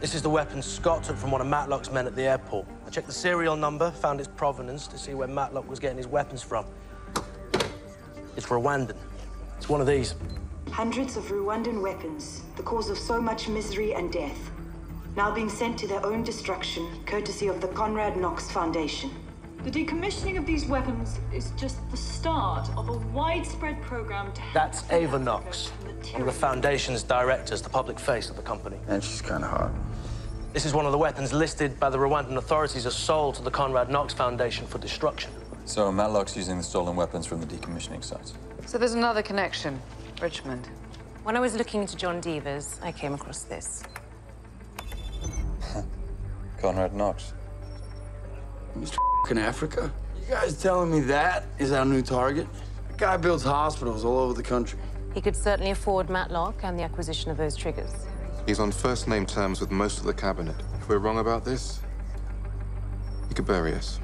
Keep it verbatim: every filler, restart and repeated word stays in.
This is the weapon Scott took from one of Matlock's men at the airport. I checked the serial number, found its provenance to see where Matlock was getting his weapons from. It's Rwandan. It's one of these. Hundreds of Rwandan weapons, the cause of so much misery and death, now being sent to their own destruction, courtesy of the Conrad Knox Foundation. The decommissioning of these weapons is just the start of a widespread program to... That's Ava Knox, one of the Foundation's directors, the public face of the company. And she's kind of hot. This is one of the weapons listed by the Rwandan authorities as sold to the Conrad Knox Foundation for destruction. So Matlock's using the stolen weapons from the decommissioning sites. So there's another connection. Richmond. When I was looking into John Devers, I came across this. Conrad Knox. Mister in Africa? You guys telling me that is our new target? That guy builds hospitals all over the country. He could certainly afford Matlock and the acquisition of those triggers. He's on first-name terms with most of the cabinet. If we're wrong about this, he could bury us.